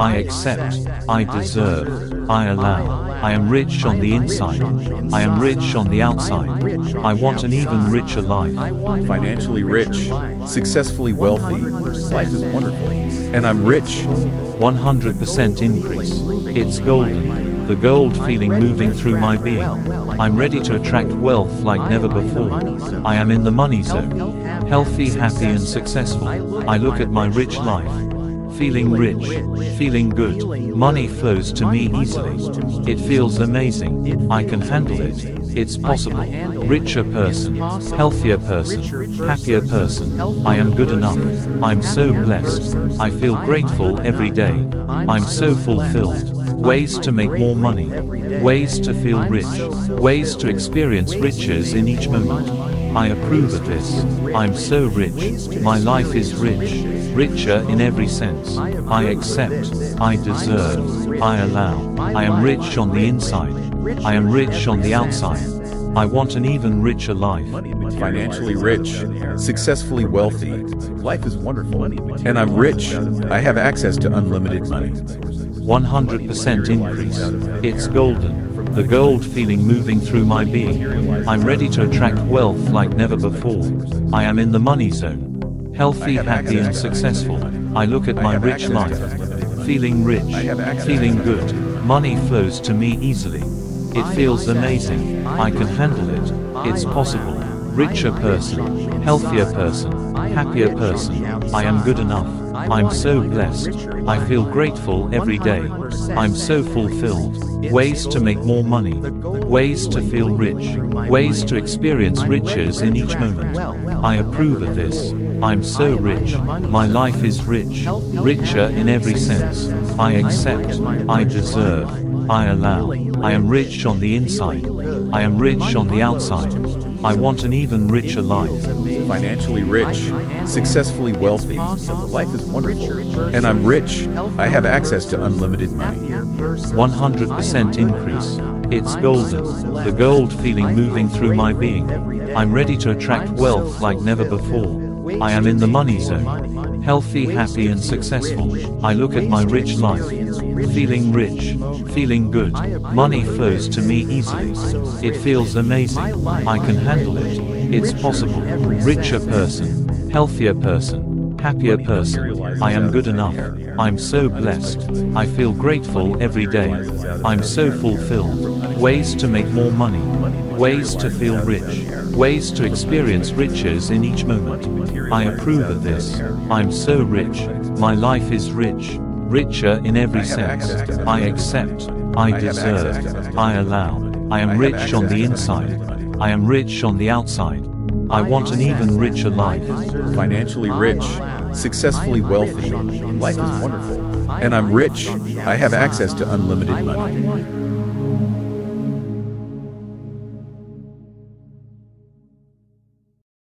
I accept, I deserve, I allow, I am rich on the inside, I am rich on the outside, I want an even richer life. Financially rich, successfully wealthy, life is wonderful, and I'm rich. 100% increase, it's golden, the gold feeling moving through my being. I'm ready to attract wealth like never before, I am in the money zone, healthy, happy and successful, I look at my rich life. Feeling rich, feeling good, money flows to me easily, it feels amazing, I can handle it, it's possible, richer person, healthier person, happier person, I am good enough, I'm so blessed, I feel grateful every day, I'm so fulfilled. Ways to make more money, ways to feel rich, ways to experience riches in each moment. I approve of this, I'm so rich, my life is rich, richer in every sense, I accept, I deserve, I allow, I am rich on the inside, I am rich on the outside, I want an even richer life. Financially rich, successfully wealthy, life is wonderful, and I'm rich, I have access to unlimited money. 100% increase, it's golden. The gold feeling moving through my being. I'm ready to attract wealth like never before. I am in the money zone. Healthy, happy and successful. I look at my rich life. Feeling rich, feeling good. Money flows to me easily. It feels amazing. I can handle it. It's possible. Richer person, healthier person, happier person. I am good enough. I'm so blessed. I feel grateful every day. I'm so fulfilled. Ways to make more money. Ways to feel rich. Ways to experience riches in each moment. I approve of this. I'm so rich. My life is rich. Richer in every sense. I accept. I deserve. I allow. I am rich on the inside. I am rich on the outside. I want an even richer life. Financially rich, successfully wealthy, life is wonderful, and I'm rich, I have access to unlimited money. 100% increase, it's golden, the gold feeling moving through my being. I'm ready to attract wealth like never before. I am in the money zone, healthy, happy and successful. I look at my rich life. Feeling rich, feeling good, money flows to me easily, it feels amazing, I can handle it, it's possible, richer person, healthier person, happier person, I am good enough, I'm so blessed, I feel grateful every day, I'm so fulfilled, ways to make more money, ways to feel rich, ways to experience riches in each moment, I approve of this, I'm so rich, my life is rich. Richer in every sense, I accept, I deserve, I allow, I am rich on the inside, I am rich on the outside, I want an even richer life. Financially rich, successfully wealthy, life is wonderful, and I'm rich, I have access to unlimited money.